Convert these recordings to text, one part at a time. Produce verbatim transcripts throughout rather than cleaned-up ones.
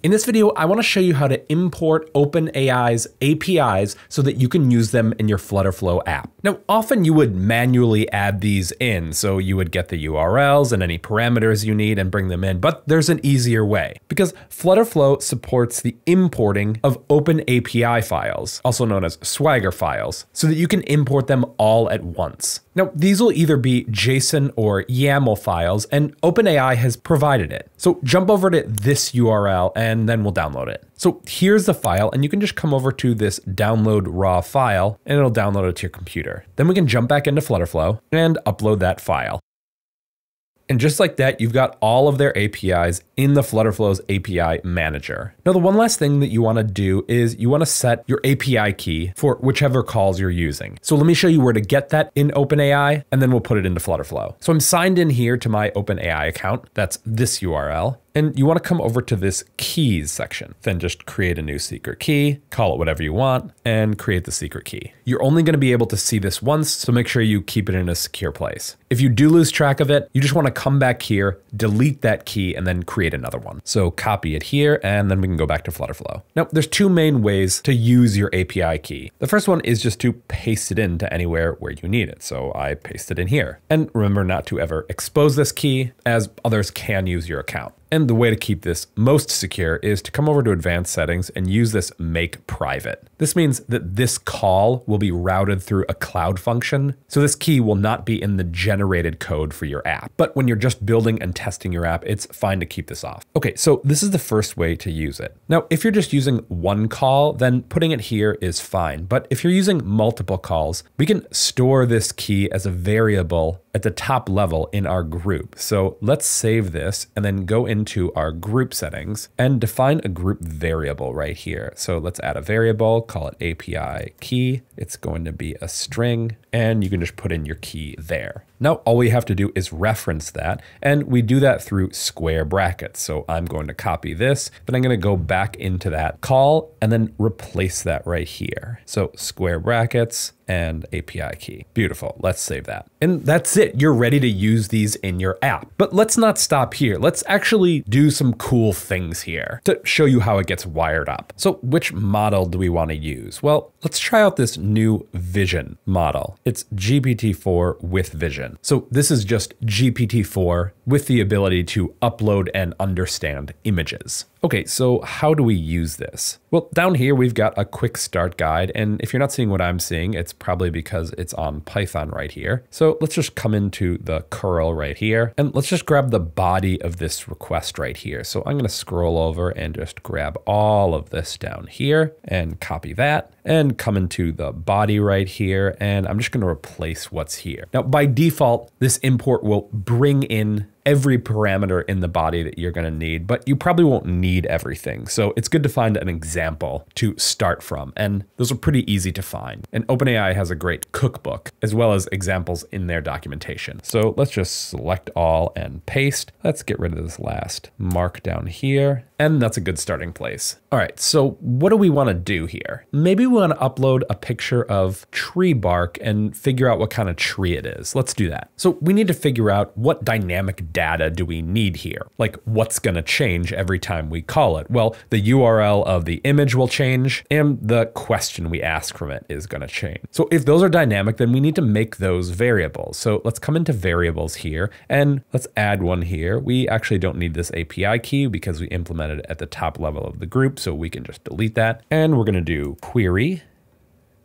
In this video, I want to show you how to import OpenAI's A P Is so that you can use them in your FlutterFlow app. Now, often you would manually add these in, so you would get the U R Ls and any parameters you need and bring them in, but there's an easier way because FlutterFlow supports the importing of OpenAPI files, also known as Swagger files, so that you can import them all at once. Now, these will either be JSON or YAML files, and OpenAI has provided it. So jump over to this U R L and then we'll download it. So here's the file, and you can just come over to this download raw file and it'll download it to your computer. Then we can jump back into FlutterFlow and upload that file. And just like that, you've got all of their A P Is in the FlutterFlow's A P I manager. Now, the one last thing that you wanna do is you wanna set your A P I key for whichever calls you're using. So let me show you where to get that in OpenAI, and then we'll put it into FlutterFlow. So I'm signed in here to my OpenAI account. That's this U R L. And you wanna come over to this keys section, then just create a new secret key, call it whatever you want, and create the secret key. You're only gonna be able to see this once, so make sure you keep it in a secure place. If you do lose track of it, you just wanna come back here, delete that key, and then create another one. So copy it here, and then we can go back to FlutterFlow. Now, there's two main ways to use your A P I key. The first one is just to paste it into anywhere where you need it. So I paste it in here. And remember not to ever expose this key, as others can use your account. And the way to keep this most secure is to come over to advanced settings and use this make private. This means that this call will be routed through a cloud function. So this key will not be in the generated code for your app. But when you're just building and testing your app, it's fine to keep this off. Okay, so this is the first way to use it. Now, if you're just using one call, then putting it here is fine. But if you're using multiple calls, we can store this key as a variable at the top level in our group. So let's save this and then go into our group settings and define a group variable right here. So let's add a variable, call it A P I key. It's going to be a string, and you can just put in your key there. Now, all we have to do is reference that, and we do that through square brackets. So I'm going to copy this, then I'm going to go back into that call and then replace that right here. So square brackets and A P I key. Beautiful. Let's save that. And that's it. You're ready to use these in your app. But let's not stop here. Let's actually do some cool things here to show you how it gets wired up. So which model do we want to use? Well, let's try out this new vision model. It's G P T four with vision. So this is just G P T four with the ability to upload and understand images. Okay, so how do we use this? Well, down here, we've got a quick start guide. And if you're not seeing what I'm seeing, it's probably because it's on Python right here. So let's just come into the curl right here. And let's just grab the body of this request right here. So I'm gonna scroll over and just grab all of this down here and copy that and come into the body right here. And I'm just gonna replace what's here. Now, by default, this import will bring in every parameter in the body that you're gonna need, but you probably won't need everything. So it's good to find an example to start from, and those are pretty easy to find. And OpenAI has a great cookbook as well as examples in their documentation. So let's just select all and paste. Let's get rid of this last mark down here. And that's a good starting place. All right, so what do we wanna do here? Maybe we wanna upload a picture of tree bark and figure out what kind of tree it is. Let's do that. So we need to figure out what dynamic data do we need here? Like what's gonna change every time we call it? Well, the U R L of the image will change and the question we ask from it is gonna change. So if those are dynamic, then we need to make those variables. So let's come into variables here and let's add one here. We actually don't need this A P I key because we implement it at the top level of the group, so we can just delete that. And we're gonna do query.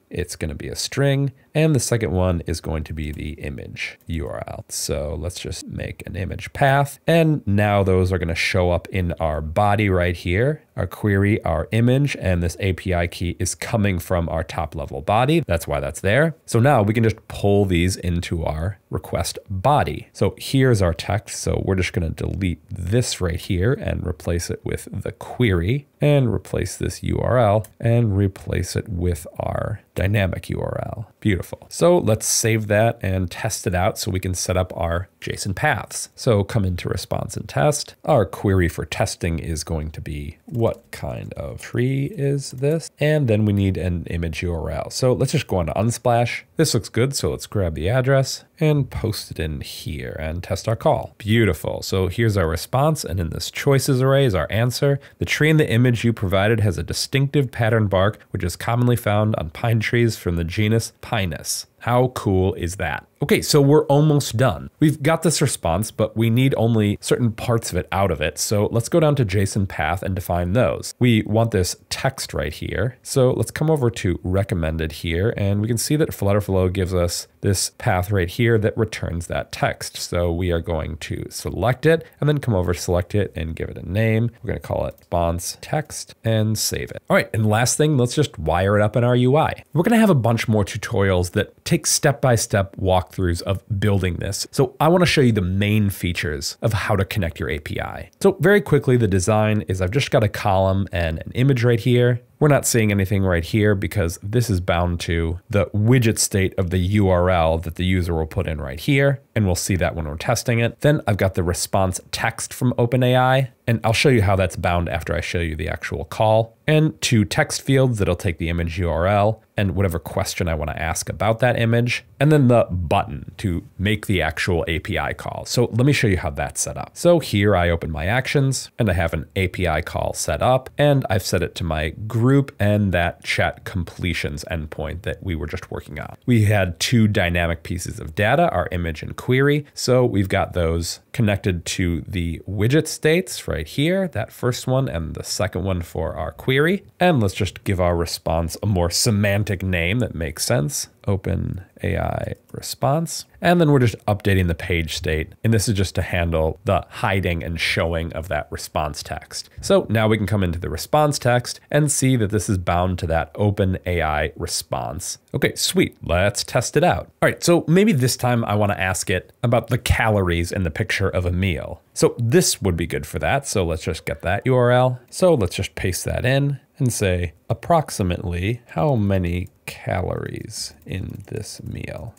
It's gonna be a string. And the second one is going to be the image U R L. So let's just make an image path. And now those are gonna show up in our body right here, our query, our image, and this A P I key is coming from our top level body. That's why that's there. So now we can just pull these into our request body. So here's our text. So we're just gonna delete this right here and replace it with the query and replace this U R L and replace it with our dynamic U R L. Beautiful. So let's save that and test it out so we can set up our JSON paths. So come into response and test. Our query for testing is going to be what kind of tree is this? And then we need an image U R L. So let's just go on to Unsplash. This looks good, so let's grab the address and post it in here and test our call. Beautiful. So here's our response, and in this choices array is our answer. The tree in the image you provided has a distinctive pattern bark, which is commonly found on pine trees from the genus Pinus. How cool is that? Okay, so we're almost done. We've got this response, but we need only certain parts of it out of it. So let's go down to JSON path and define those. We want this text right here. So let's come over to recommended here, and we can see that FlutterFlow gives us this path right here that returns that text. So we are going to select it and then come over, select it and give it a name. We're gonna call it response text and save it. All right, and last thing, let's just wire it up in our U I. We're gonna have a bunch more tutorials that take step-by-step walk throughs of building this. So I want to show you the main features of how to connect your A P I. So very quickly, the design is I've just got a column and an image right here. We're not seeing anything right here because this is bound to the widget state of the U R L that the user will put in right here. And we'll see that when we're testing it. Then I've got the response text from OpenAI, and I'll show you how that's bound after I show you the actual call. And two text fields that'll take the image U R L and whatever question I want to ask about that image. And then the button to make the actual A P I call. So let me show you how that's set up. So here I open my actions and I have an A P I call set up, and I've set it to my group and that chat completions endpoint that we were just working on. We had two dynamic pieces of data, our image and query. So we've got those connected to the widget states right here, that first one and the second one for our query. And let's just give our response a more semantic name that makes sense. OpenAI response. And then we're just updating the page state. And this is just to handle the hiding and showing of that response text. So now we can come into the response text and see that this is bound to that OpenAI response. Okay, sweet. Let's test it out. All right, so maybe this time I want to ask it about the calories in the picture of a meal. So this would be good for that. So let's just get that U R L. So let's just paste that in and say approximately how many calories in this meal.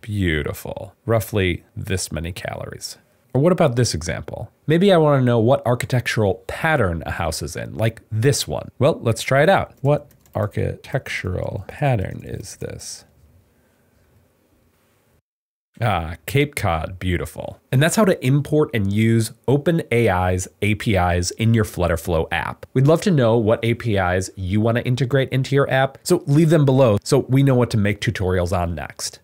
Beautiful. Roughly this many calories. Or what about this example? Maybe I want to know what architectural pattern a house is in, like this one. Well, let's try it out. What architectural pattern is this? Ah, Cape Cod, beautiful. And that's how to import and use OpenAI's A P Is in your FlutterFlow app. We'd love to know what A P Is you want to integrate into your app, so leave them below so we know what to make tutorials on next.